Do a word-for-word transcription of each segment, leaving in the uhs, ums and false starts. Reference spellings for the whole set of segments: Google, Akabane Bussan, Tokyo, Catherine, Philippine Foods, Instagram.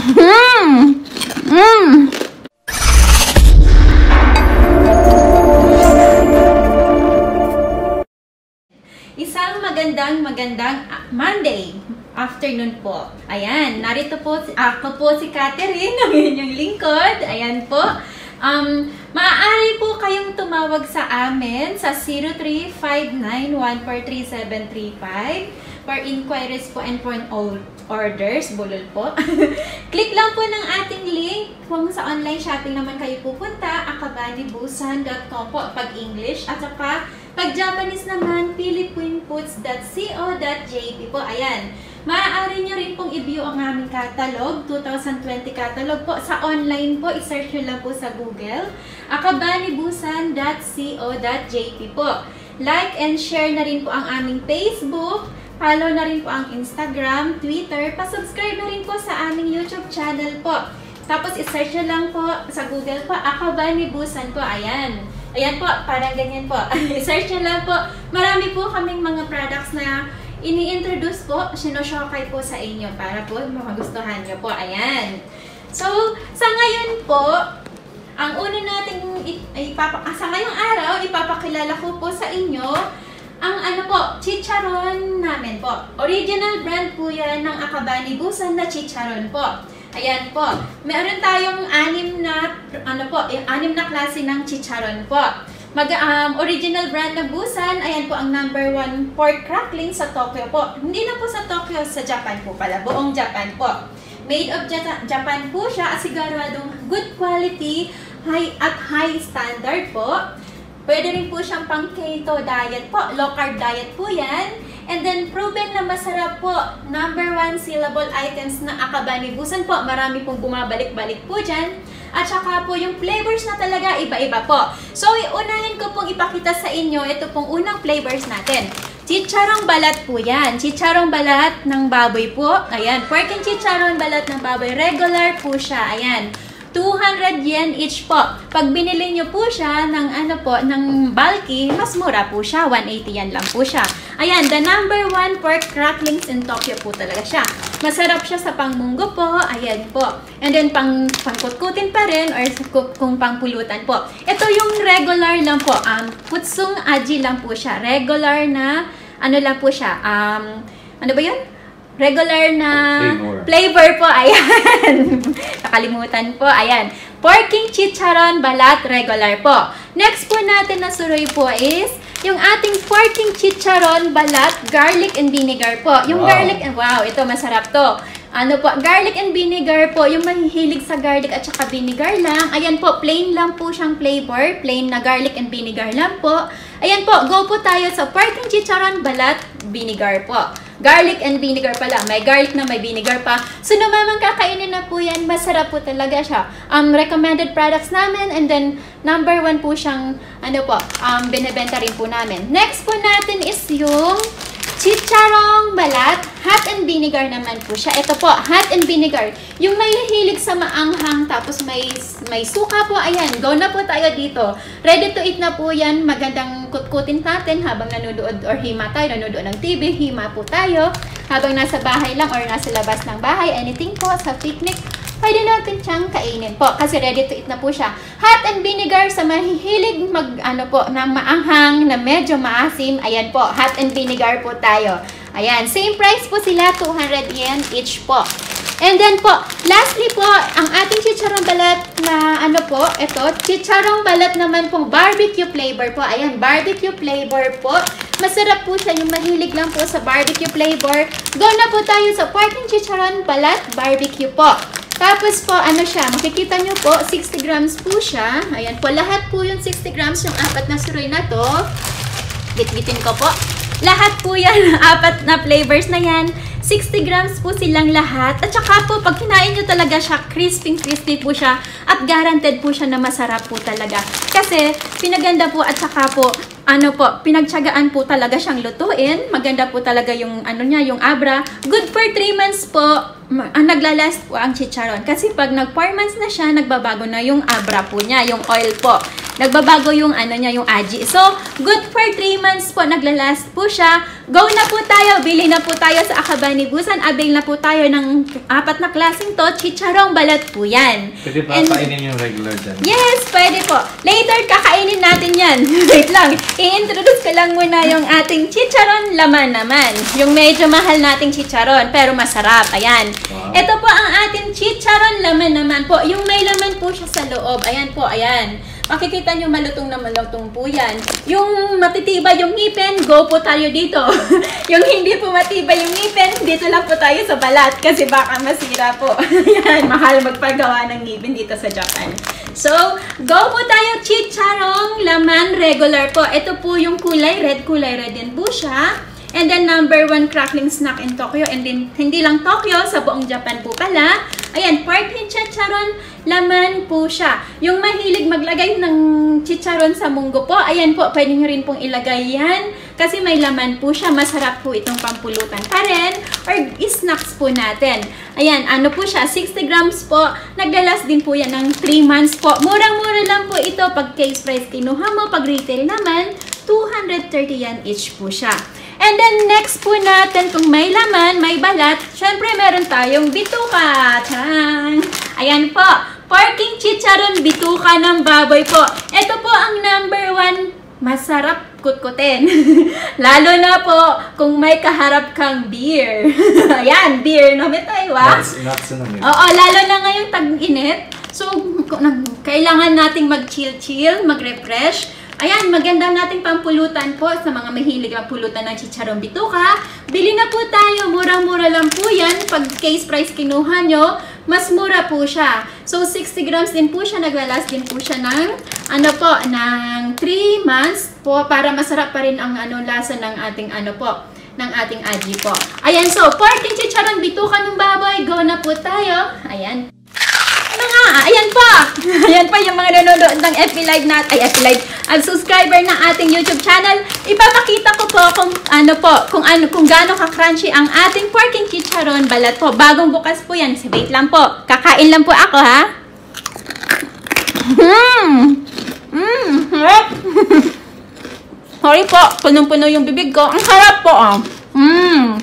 Mmm! Mmm! Isang magandang magandang Monday afternoon po. Ayan, narito po ako po si Catherine, ang inyong lingkod. Ayan po. Um, maaari po kayong tumawag sa amin sa zero three five nine one four three seven three five for inquiries po and for orders, bulol po. Click lang po ng ating link kung sa online shopping naman kayo pupunta, akabane bussan dot com po pag English at saka pag Japanese naman, philippinefoods dot co dot j p po. Ayan. Maaari nyo rin pong i-view ang aming catalog, twenty twenty catalog po. Sa online po, i-search nyo lang po sa Google, akabanebussan dot co dot j p po. Like and share na rin po ang aming Facebook, follow na rin po ang Instagram, Twitter, pasubscribe na rin po sa aming YouTube channel po. Tapos i-search nyo lang po sa Google po, akabanebussan po. Ayan. Ayan po, parang ganyan po. I-search nyo lang po. Marami po kaming mga products na ini-introduce po, sinushokay po sa inyo para po magustuhan nyo po. Ayan. So, sa ngayon po, ang una nating ipapak... Ah, sa ngayong araw, ipapakilala ko po sa inyo ang ano po, chicharon namin po. Original brand po yan ng Akabane Bussan na chicharon po. Ayan po. Meron tayong anim na, ano po, anim na klase ng chicharon po. Mag, um, original brand ng Busan, ayan po ang number one pork crackling sa Tokyo po. Hindi na po sa Tokyo, sa Japan po pala. Buong Japan po. Made of Japan po siya at siguradong good quality high at high standard po. Pwede rin po siyang pang keto diet po. Low carb diet po yan. And then proven na masarap po. Number one sellable items na Akabane Bussan po. Marami pong bumabalik-balik po dyan. At saka po yung flavors na talaga iba-iba po. So, unahin ko pong ipakita sa inyo ito pong unang flavors natin. Chicharong balat po yan. Chicharong balat ng baboy po. Ayan, pork and chicharong balat ng baboy. Regular po siya. Ayan, two hundred yen each po. Pag binili nyo po siya ng ano po, ng bulky, mas mura po siya. one eighty yen lang po siya. Ayan, the number one pork cracklings in Tokyo po talaga siya. Masarap siya sa pangmunggo po. Ayan po. And then, pang, pangkutkutin pa rin or kung pangpulutan po. Ito yung regular lang po. Um, putsung aji lang po siya. Regular na, ano lang po siya. Um, ano ba yun? Regular na flavor, flavor po. Ayan. Nakalimutan po. Ayan. Porking chicharon balat regular po. Next po natin na suroy po is yung ating porking chicharon balat, garlic and vinegar po. Yung wow. garlic, wow, ito masarap to. Ano po, garlic and vinegar po. Yung mahihilig sa garlic at saka vinegar lang. Ayan po, plain lang po siyang flavor. Plain na garlic and vinegar lang po. Ayan po, go po tayo sa porking chicharon balat, vinegar po. Garlic and vinegar pala. May garlic na may vinegar pa. So, namamang kakainin na po yan. Masarap po talaga siya. Um, recommended products namin. And then, number one po siyang, ano po, um, binibenta rin po namin. Next po natin is yung chicharong balat. Hot and vinegar naman po siya. Ito po, hot and vinegar. Yung may hilig sa maanghang, tapos may, may suka po. Ayan, go na po tayo dito. Ready to eat na po yan. Magandang kutkutin natin habang nanonood or hima tayo. Nanonood ng T V, hima po tayo. Habang nasa bahay lang or nasa labas ng bahay, anything po sa picnic, pwede natin siyang kainin po. Kasi ready to eat na po siya. Hot and vinegar sa mahihilig mag, ano po, ng maanghang, na medyo maasim. Ayan po, hot and vinegar po tayo. Ayan, same price po sila, two hundred yen each po. And then po, lastly po, ang ating chicharong balat na ano po, ito, chicharong balat naman pong barbecue flavor po. Ayan, barbecue flavor po. Masarap po siya, yung mahilig lang po sa barbecue flavor. Go na po tayo sa porking chicharon balat barbecue po. Tapos po, ano siya, makikita nyo po, sixty grams po siya. Ayan po, lahat po yung sixty grams, yung apat na suroy na to. Bitbitin ko po. Lahat po yan, apat na flavors na yan. sixty grams po silang lahat. At saka po, pag kinain nyo talaga siya, crispy crispy po siya. At guaranteed po siya na masarap po talaga. Kasi, pinaganda po at saka po, ano po, pinagtiyagaan po talaga siyang lutuin. Maganda po talaga yung ano niya, yung abra. Good for three months po. Ang naglalast po ang chicharon. Kasi pag nag four months na siya, nagbabago na yung abra po niya, yung oil po. Nagbabago yung ano niya, yung aji. So, good for three months po, naglalast po siya. Go na po tayo, bili na po tayo sa Akabane Bussan. Avail na po tayo ng apat na klaseng to. Chicharong balat po yan. Pwede pa kainin yung regular dyan. Yes, pwede po. Later, kakainin natin yan. Wait lang. I-introduce ko lang muna yung ating chicharon laman naman. Yung medyo mahal nating chicharon, pero masarap. Ayan. Wow. Ito po ang ating chicharon laman naman po. Yung may laman po siya sa loob. Ayan po, ayan. Makikita nyo malutong na malutong po yan. Yung matitiba yung ngipin, go po tayo dito. Yung hindi po matiba yung ngipin, dito lang po tayo sa balat. Kasi baka masira po. Ayan, mahal magpagawa ng ngipin dito sa Japan. So, go po tayo chicharong laman regular po. Ito po yung kulay red. Kulay red din po siya. And then, number one crackling snack in Tokyo. And then, hindi lang Tokyo, sa buong Japan po pala. Ayan, partly chicharon, laman po siya. Yung mahilig maglagay ng chicharon sa munggo po, ayan po, pwede nyo rin pong ilagay yan. Kasi may laman po siya. Masarap po itong pampulutan pa rin. Or snacks po natin. Ayan, ano po siya, sixty grams po. Naglalas din po yan ng three months po. Murang-mura lang po ito. Pag case price kinuha mo, pag retail naman, two hundred thirty yan each po siya. And then, next po natin, kung may laman, may balat, syempre meron tayong bituka. Tadang! Ayan po, porking chicharon bituka ng baboy po. Ito po ang number one, masarap kutkutin. Lalo na po, kung may kaharap kang beer. Ayan, beer, no? May tayo, ah? Oo, lalo na ngayong tag-init. So, kailangan nating mag-chill-chill, mag-refresh. Ayan, maganda nating pampulutan po sa mga mahilig magpulutan ng chicharong bituka. Bili na po tayo. Murang-mura lang po yan. Pag case price kinuha nyo, mas mura po siya. So, sixty grams din po siya. Naglalast din po siya ng, ano po, ng three months po para masarap pa rin ang ano, lasa ng ating, ano po, ng ating aji po. Ayan, so, porking chicharong bituka ng baboy. Go na po tayo. Ayan. Ano nga? Ayan po. Ayan po yung mga nanonood ng F B Live natin. Ay, F B Live. Ang subscriber ng ating YouTube channel, ipapakita ko po kung ano po, kung ano, kung gaano ka-crunchy ang ating porking chicharon balat po. Bagong bukas po yan. Wait lang po. Kakain lang po ako, ha? Mmm! Mmm! Harap! Sorry po. Punong-puno yung bibig ko. Ang harap po, oh. Mmm!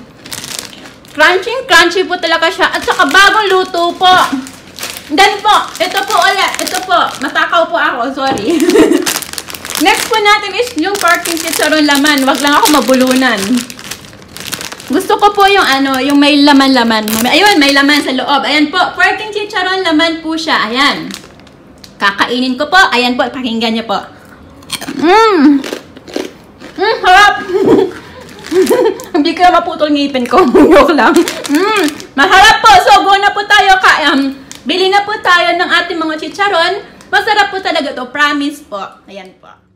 Crunchy, crunchy po talaga siya. At saka bagong luto po. Then po, ito po ulit. Ito po. Matakaw po ako. Sorry. Next po natin is yung porking chicharon laman. Wag lang ako mabulunan. Gusto ko po yung ano, yung may laman-laman. Ayun, may laman sa loob. Ayan po, porking chicharon laman po siya. Ayan. Kakainin ko po. Ayan po, pakinggan niyo po. Mmm! Mmm, harap! Hindi ko maputol ngipin ko. Yok lang. Mmm, maharap po. So, go na po tayo. Kayam. Bili na po tayo ng ating mga chicharon. Masarap po talaga to, promise po. Ayan po.